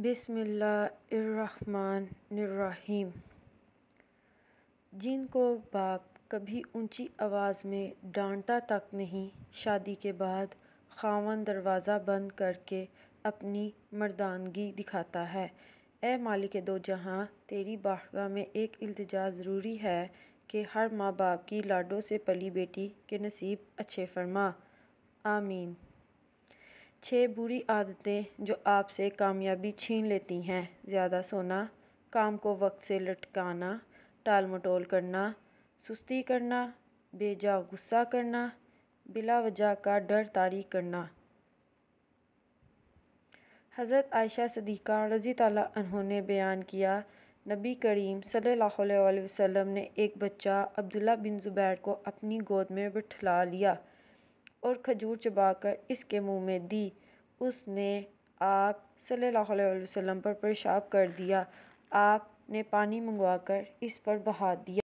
बिस्मिल्लाहिर्रहमानिर्रहीम। जिनको बाप कभी ऊंची आवाज़ में डांटता तक नहीं, शादी के बाद खावन दरवाज़ा बंद करके अपनी मर्दानगी दिखाता है। ए मालिक दो जहां, तेरी बारगाह में एक इल्तिजा ज़रूरी है कि हर माँ बाप की लाडों से पली बेटी के नसीब अच्छे फरमा, आमीन। 6 बुरी आदतें जो आपसे कामयाबी छीन लेती हैं: ज़्यादा सोना, काम को वक्त से लटकाना, टाल मटोल करना, सुस्ती करना, बेजा गुस्सा करना, बिला वजह का डर तारी करना। हज़रत आयशा सिद्दीक़ा रज़ी ताला अन्हों ने बयान किया, नबी करीम सल्लल्लाहु अलैहि वसल्लम ने एक बच्चा अब्दुल्ला बिन ज़ुबैर को अपनी गोद में बिठला लिया और खजूर चबाकर इसके मुंह में दी। उसने आप सल्लल्लाहु अलैहि वसल्लम पर पेशाब कर दिया। आप ने पानी मंगवाकर इस पर बहा दिया।